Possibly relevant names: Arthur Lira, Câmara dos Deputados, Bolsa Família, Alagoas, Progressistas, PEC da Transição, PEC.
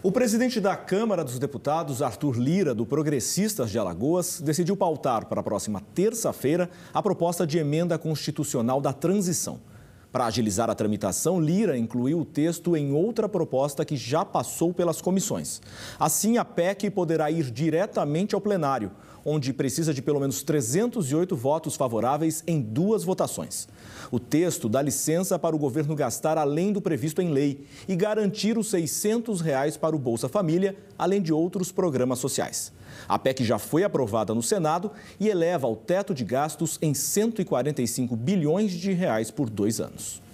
O presidente da Câmara dos Deputados, Arthur Lira, do Progressistas de Alagoas, decidiu pautar para a próxima terça-feira a proposta de emenda constitucional da transição. Para agilizar a tramitação, Lira incluiu o texto em outra proposta que já passou pelas comissões. Assim, a PEC poderá ir diretamente ao plenário, onde precisa de pelo menos 308 votos favoráveis em duas votações. O texto dá licença para o governo gastar além do previsto em lei e garantir os R$ 600 para o Bolsa Família, além de outros programas sociais. A PEC já foi aprovada no Senado e eleva o teto de gastos em R$ 145 bilhões por 2 anos.